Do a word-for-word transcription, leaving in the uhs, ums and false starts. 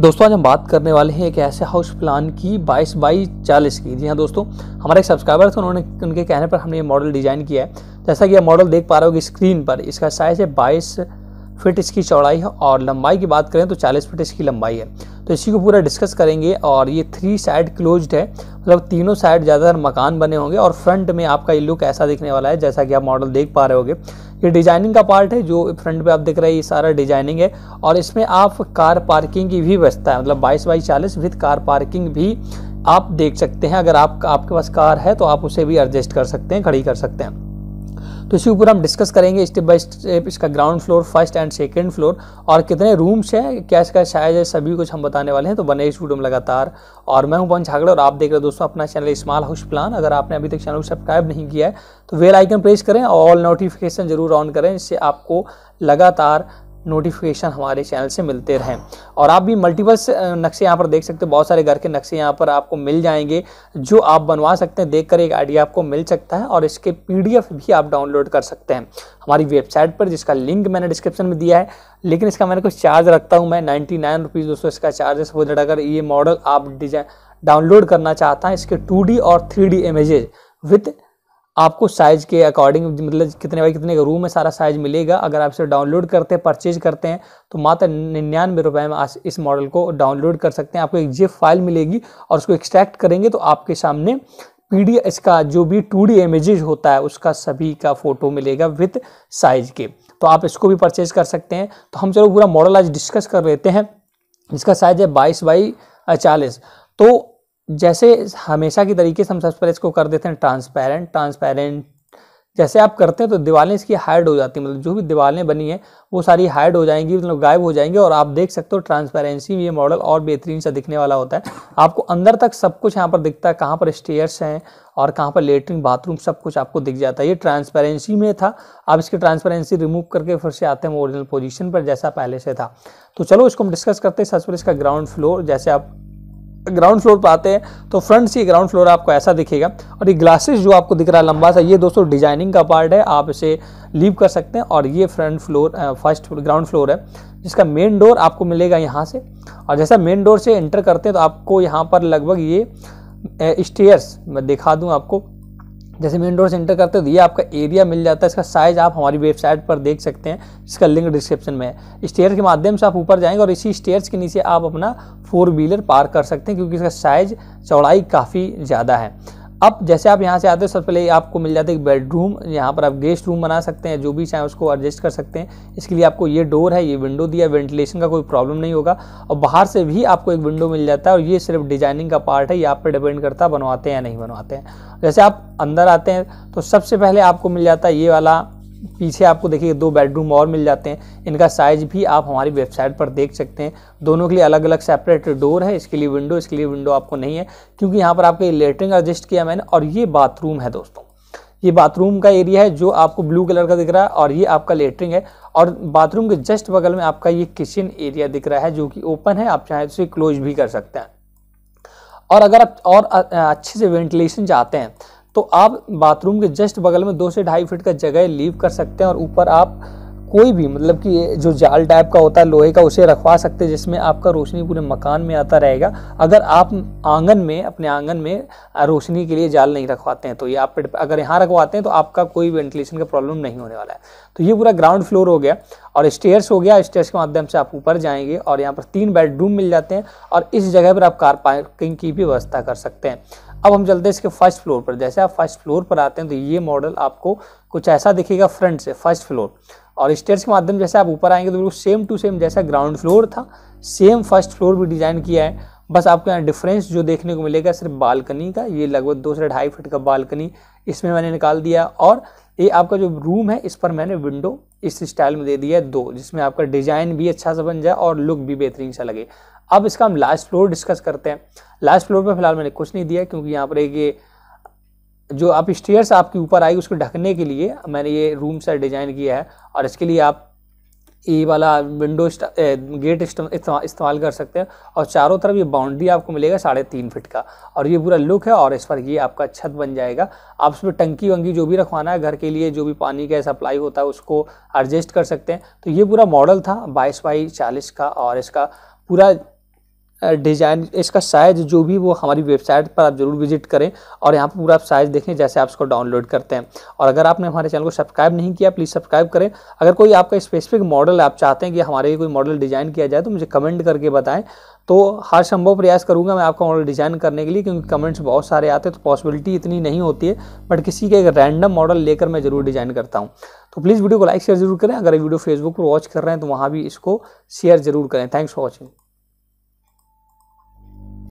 दोस्तों आज हम बात करने वाले हैं एक ऐसे हाउस प्लान की बाईस बाई चालीस की। जी हाँ दोस्तों, हमारे एक सब्सक्राइबर थे, उन्होंने उनके कहने पर हमने ये मॉडल डिज़ाइन किया है। जैसा कि आप मॉडल देख पा रहे हो स्क्रीन पर, इसका साइज़ है बाईस फिट इसकी चौड़ाई है और लंबाई की बात करें तो चालीस फिट इसकी लंबाई है। तो इसी को पूरा डिस्कस करेंगे। और ये थ्री साइड क्लोज्ड है, मतलब तीनों साइड ज़्यादातर मकान बने होंगे और फ्रंट में आपका ये लुक ऐसा दिखने वाला है जैसा कि आप मॉडल देख पा रहे होगे। ये डिजाइनिंग का पार्ट है जो फ्रंट पे आप देख रहे हैं, ये सारा डिजाइनिंग है। और इसमें आप कार पार्किंग की भी व्यवस्था है, मतलब बाईस बाई चालीस विद कार पार्किंग भी आप देख सकते हैं। अगर आप आपके पास कार है तो आप उसे भी एडजस्ट कर सकते हैं, खड़ी कर सकते हैं। तो इसी ऊपर हम डिस्कस करेंगे स्टेप बाय स्टेप, इसका ground floor, first and second floor और कितने रूम्स हैं, क्या इसका साइज है, सभी कुछ हम बताने वाले हैं। तो बने इस वीडियो में लगातार। और मैं हूं पवन झागड़ा और आप देख रहे हो दोस्तों अपना चैनल स्मॉल हाउस प्लान। अगर आपने अभी तक चैनल को सब्सक्राइब नहीं किया है तो बेल आइकन प्रेस करें और ऑल नोटिफिकेशन जरूर ऑन करें, इससे आपको लगातार नोटिफिकेशन हमारे चैनल से मिलते रहें। और आप भी मल्टीपल्स नक्शे यहाँ पर देख सकते हो, बहुत सारे घर के नक्शे यहाँ पर आपको मिल जाएंगे जो आप बनवा सकते हैं, देखकर एक आइडिया आपको मिल सकता है। और इसके पीडीएफ भी आप डाउनलोड कर सकते हैं हमारी वेबसाइट पर, जिसका लिंक मैंने डिस्क्रिप्शन में दिया है। लेकिन इसका मैंने कुछ चार्ज रखता हूँ मैं, नाइन्टी नाइन रुपीज़ दोस्तों इसका चार्ज है। सपोज अगर ये मॉडल आप डिजाइन डाउनलोड करना चाहता है, इसके टू डी और थ्री डी इमेजेज विथ आपको साइज़ के अकॉर्डिंग, मतलब कितने बाई कितने का रूम है, सारा साइज़ मिलेगा। अगर आप इसे डाउनलोड करते हैं, परचेज करते हैं तो मात्र निन्यानवे रुपये में इस मॉडल को डाउनलोड कर सकते हैं। आपको एक जिप फाइल मिलेगी और उसको एक्सट्रैक्ट करेंगे तो आपके सामने पीडीएफ इसका जो भी टू डी इमेजेज होता है उसका सभी का फ़ोटो मिलेगा विथ साइज़ के। तो आप इसको भी परचेज़ कर सकते हैं। तो हम चलो पूरा मॉडल आज डिस्कस कर लेते हैं। इसका साइज़ है बाईस बाई चालीस। तो जैसे हमेशा की तरीके से हम सबसे पहले इसको कर देते हैं ट्रांसपेरेंट। ट्रांसपेरेंट जैसे आप करते हैं तो दीवारें इसकी हाइड हो जाती हैं, मतलब जो भी दीवारें बनी हैं वो सारी हाइड हो जाएंगी, मतलब गायब हो जाएंगे। और आप देख सकते हो ट्रांसपेरेंसी में ये मॉडल और बेहतरीन सा दिखने वाला होता है। आपको अंदर तक सब कुछ यहाँ पर दिखता है, कहाँ पर स्टेयर्स हैं और कहाँ पर लेटरिन बाथरूम, सब कुछ आपको दिख जाता है। ये ट्रांसपेरेंसी में था, आप इसकी ट्रांसपेरेंसी रिमूव करके फिर से आते हैं ओरिजिनल पोजिशन पर जैसा पहले से था। तो चलो इसको हम डिस्कस करते हैं। सबसे पहले इसका ग्राउंड फ्लोर, जैसे आप ग्राउंड फ्लोर पर आते हैं तो फ्रंट से ग्राउंड फ्लोर आपको ऐसा दिखेगा। और ये ग्लासेस जो आपको दिख रहा है लंबा सा, ये दोस्तों डिजाइनिंग का पार्ट है, आप इसे लीव कर सकते हैं। और ये front floor first ground floor है, जिसका मेन डोर आपको मिलेगा यहाँ से। और जैसा मेन डोर से एंटर करते हैं तो आपको यहाँ पर लगभग ये स्टेयर्स, मैं दिखा दूँ आपको, जैसे मेन डोर से एंटर करते हो तो ये आपका एरिया मिल जाता है। इसका साइज़ आप हमारी वेबसाइट पर देख सकते हैं, इसका लिंक डिस्क्रिप्शन में है। स्टेयर के माध्यम से आप ऊपर जाएंगे और इसी स्टेयर्स के नीचे आप अपना फोर व्हीलर पार्क कर सकते हैं, क्योंकि इसका साइज़ चौड़ाई काफ़ी ज़्यादा है। अब जैसे आप यहाँ से आते हो सबसे पहले आपको मिल जाता है एक बेडरूम। यहाँ पर आप गेस्ट रूम बना सकते हैं, जो भी चाहें उसको एडजस्ट कर सकते हैं। इसके लिए आपको ये डोर है, ये विंडो दिया, वेंटिलेशन का कोई प्रॉब्लम नहीं होगा। और बाहर से भी आपको एक विंडो मिल जाता है। और ये सिर्फ डिजाइनिंग का पार्ट है, ये आप पर डिपेंड करता है बनवाते हैं या नहीं बनवाते हैं। जैसे आप अंदर आते हैं तो सबसे पहले आपको मिल जाता है ये वाला, पीछे आपको देखिए दो बेडरूम और मिल जाते हैं। इनका साइज़ भी आप हमारी वेबसाइट पर देख सकते हैं। दोनों के लिए अलग अलग सेपरेट डोर है, इसके लिए विंडो, इसके लिए विंडो आपको नहीं है, क्योंकि यहाँ पर आपके लेटरिन एडजस्ट किया मैंने। और ये बाथरूम है दोस्तों, ये बाथरूम का एरिया है जो आपको ब्लू कलर का दिख रहा है। और ये आपका लेटरिन है और बाथरूम के जस्ट बगल में आपका ये किचन एरिया दिख रहा है, जो कि ओपन है, आप चाहे तो इसे क्लोज भी कर सकते हैं। और अगर आप और अच्छे से वेंटिलेशन चाहते हैं तो आप बाथरूम के जस्ट बगल में दो से ढाई फीट का जगह लीव कर सकते हैं। और ऊपर आप कोई भी, मतलब कि जो जाल टाइप का होता है लोहे का, उसे रखवा सकते हैं, जिसमें आपका रोशनी पूरे मकान में आता रहेगा। अगर आप आंगन में, अपने आंगन में रोशनी के लिए जाल नहीं रखवाते हैं तो ये आप अगर यहाँ रखवाते हैं तो आपका कोई वेंटिलेशन का प्रॉब्लम नहीं होने वाला है। तो ये पूरा ग्राउंड फ्लोर हो गया और स्टेयर्स हो गया। स्टेयर्स के माध्यम से आप ऊपर जाएंगे और यहाँ पर तीन बेडरूम मिल जाते हैं। और इस जगह पर आप कार पार्किंग की भी व्यवस्था कर सकते हैं। अब हम चलते हैं इसके फर्स्ट फ्लोर पर। जैसे आप फर्स्ट फ्लोर पर आते हैं तो ये मॉडल आपको कुछ ऐसा दिखेगा फ्रंट से, फर्स्ट फ्लोर। और स्टेयर्स के माध्यम जैसे आप ऊपर आएंगे तो बिल्कुल सेम टू सेम जैसा ग्राउंड फ्लोर था, सेम फर्स्ट फ्लोर भी डिज़ाइन किया है। बस आपको यहाँ डिफरेंस जो देखने को मिलेगा सिर्फ बालकनी का, ये लगभग दो से ढाई फीट का बालकनी इसमें मैंने निकाल दिया। और ये आपका जो रूम है इस पर मैंने विंडो इस स्टाइल में दे दिया है दो, जिसमें आपका डिज़ाइन भी अच्छा सा बन जाए और लुक भी बेहतरीन सा लगे। अब इसका हम लास्ट फ्लोर डिस्कस करते हैं। लास्ट फ्लोर पर फिलहाल मैंने कुछ नहीं दिया, क्योंकि यहाँ पर एक ये जो आप स्टेयर्स आपके ऊपर आएगी उसको ढकने के लिए मैंने ये रूम सा डिज़ाइन किया है। और इसके लिए आप ये वाला विंडो गेट इस्तेमाल कर सकते हैं। और चारों तरफ ये बाउंड्री आपको मिलेगा साढ़े तीन फिट का। और ये पूरा लुक है और इस पर ये आपका छत बन जाएगा। आप उस पर टंकी वंकी जो भी रखवाना है घर के लिए, जो भी पानी का सप्लाई होता है उसको एडजस्ट कर सकते हैं। तो ये पूरा मॉडल था बाईस बाई चालीस का और इसका पूरा डिज़ाइन इसका साइज़ जो भी वो हमारी वेबसाइट पर आप जरूर विजिट करें और यहाँ पर पूरा आप साइज़ देखें जैसे आप इसको डाउनलोड करते हैं। और अगर आपने हमारे चैनल को सब्सक्राइब नहीं किया प्लीज़ सब्सक्राइब करें। अगर कोई आपका स्पेसिफिक मॉडल आप चाहते हैं कि हमारे कोई मॉडल डिज़ाइन किया जाए तो मुझे कमेंट करके बताएं, तो हर संभव प्रयास करूँगा मैं आपका मॉडल डिज़ाइन करने के लिए, क्योंकि कमेंट्स बहुत सारे आते हैं तो पॉसिबिलिटी इतनी नहीं होती है, बट किसी के एक रैंडम मॉडल लेकर मैं ज़रूर डिज़ाइन करता हूँ। तो प्लीज़ वीडियो को लाइक शेयर जरूर करें। अगर ये वीडियो फेसबुक पर वॉच कर रहे हैं तो वहाँ भी इसको शेयर जरूर करें। Thanks for watching.